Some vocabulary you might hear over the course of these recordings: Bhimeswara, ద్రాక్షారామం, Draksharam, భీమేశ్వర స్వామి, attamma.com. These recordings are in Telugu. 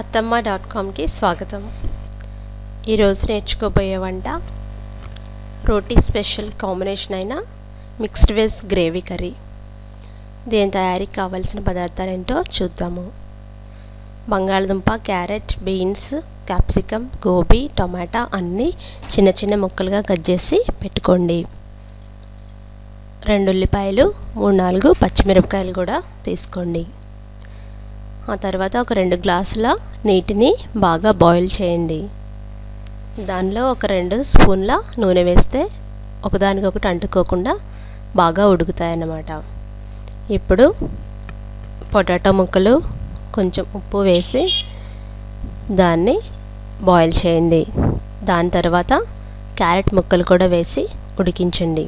attamma.com కి స్వాగతం. ఈరోజు నేర్చుకోబోయే వంట రోటీ స్పెషల్ కాంబినేషన్ అయిన మిక్స్డ్ వెజ్ గ్రేవీ కర్రీ. దీని తయారీకి కావాల్సిన పదార్థాలు ఏంటో చూద్దాము. బంగాళదుంప, క్యారెట్, బీన్స్, క్యాప్సికమ్, గోబీ, టొమాటా అన్నీ చిన్న చిన్న ముక్కలుగా కట్ చేసి పెట్టుకోండి. 2 ఉల్లిపాయలు, 3-4 పచ్చిమిరపకాయలు కూడా తీసుకోండి. ఆ తర్వాత ఒక 2 గ్లాసుల నీటిని బాగా బాయిల్ చేయండి. దానిలో ఒక 2 స్పూన్ల నూనె వేస్తే ఒకదానికొకటి అంటుకోకుండా బాగా ఉడుకుతాయన్నమాట. ఇప్పుడు పొటాటో ముక్కలు కొంచెం ఉప్పు వేసి దాన్ని బాయిల్ చేయండి. దాని తర్వాత క్యారెట్ ముక్కలు కూడా వేసి ఉడికించండి.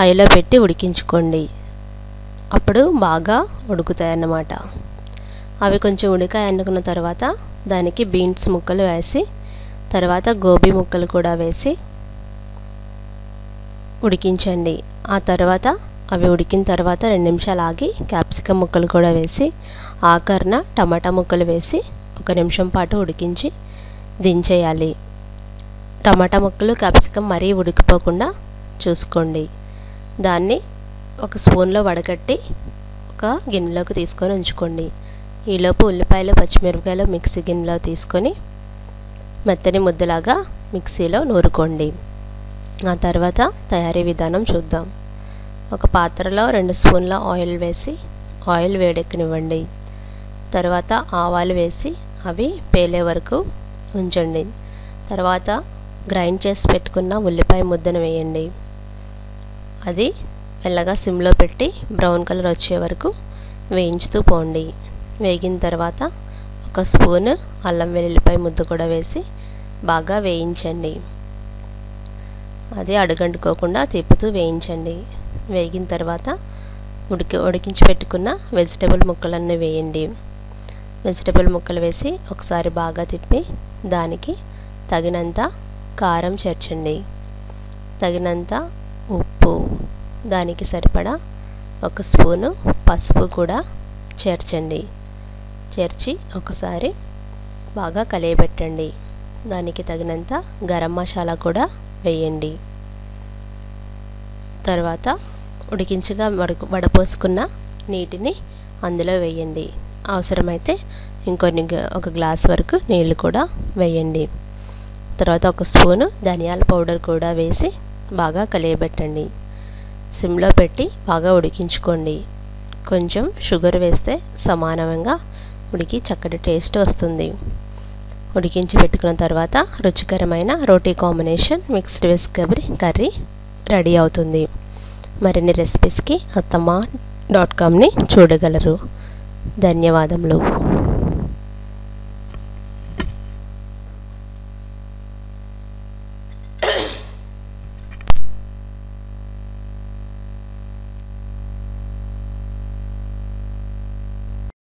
హైలో పెట్టి ఉడికించుకోండి. అప్పుడు బాగా ఉడుకుతాయన్నమాట. అవి కొంచెం ఉడికాయి అనుకున్న తర్వాత దానికి బీన్స్ ముక్కలు వేసి, తర్వాత గోబీ ముక్కలు కూడా వేసి ఉడికించండి. ఆ తర్వాత అవి ఉడికిన తర్వాత 2 నిమిషాలు ఆగి క్యాప్సికమ్ ముక్కలు కూడా వేసి, ఆఖరిన టమాటా ముక్కలు వేసి 1 నిమిషం పాటు ఉడికించి దించేయాలి. టమాటా ముక్కలు, క్యాప్సికమ్ మరీ ఉడికిపోకుండా చూసుకోండి. దాన్ని ఒక స్పూన్లో వడకట్టి ఒక గిన్నెలోకి తీసుకొని ఉంచుకోండి. ఈలోపు ఉల్లిపాయలు, పచ్చిమిరపకాయలు మిక్సీ గిన్నెలో తీసుకొని మెత్తని ముద్దలాగా మిక్సీలో నూరుకోండి. ఆ తర్వాత తయారీ విధానం చూద్దాం. ఒక పాత్రలో 2 స్పూన్ల ఆయిల్ వేసి ఆయిల్ వేడెక్కనివ్వండి. తర్వాత ఆవాలు వేసి అవి పేలే వరకు ఉంచండి. తర్వాత గ్రైండ్ చేసి పెట్టుకున్న ఉల్లిపాయ ముద్దను వేయండి. అది మెల్లగా సిమ్లో పెట్టి బ్రౌన్ కలర్ వచ్చే వరకు వేయించుతూ పోండి. వేగిన తర్వాత ఒక స్పూన్ అల్లం వెల్లుల్లిపాయ ముద్ద కూడా వేసి బాగా వేయించండి. అది అడుగంటుకోకుండా తిప్పుతూ వేయించండి. వేగిన తర్వాత ఉడికించి పెట్టుకున్న వెజిటబుల్ ముక్కలన్నీ వేయండి. వెజిటబుల్ ముక్కలు వేసి ఒకసారి బాగా తిప్పి దానికి తగినంత కారం చేర్చండి. తగినంత ఉప్పు, దానికి సరిపడా 1 స్పూను పసుపు కూడా చేర్చండి. చేర్చి ఒకసారి బాగా కలియబెట్టండి. దానికి తగినంత గరం మసాలా కూడా వేయండి. తర్వాత ఉడికించగా వడపోసుకున్న నీటిని అందులో వేయండి. అవసరమైతే ఇంకొన్ని 1 గ్లాస్ వరకు నీళ్ళు కూడా వేయండి. తర్వాత 1 స్పూను ధనియాల పౌడర్ కూడా వేసి బాగా కలియబెట్టండి. సిమ్లో పెట్టి బాగా ఉడికించుకోండి. కొంచెం షుగర్ వేస్తే సమానంగా ఉడికి చక్కటి టేస్ట్ వస్తుంది. ఉడికించి పెట్టుకున్న తర్వాత రుచికరమైన రోటీ combination mixed veg curry ready అవుతుంది. మరిన్ని రెసిపీస్కి attamma.com ని చూడగలరు. ధన్యవాదములు.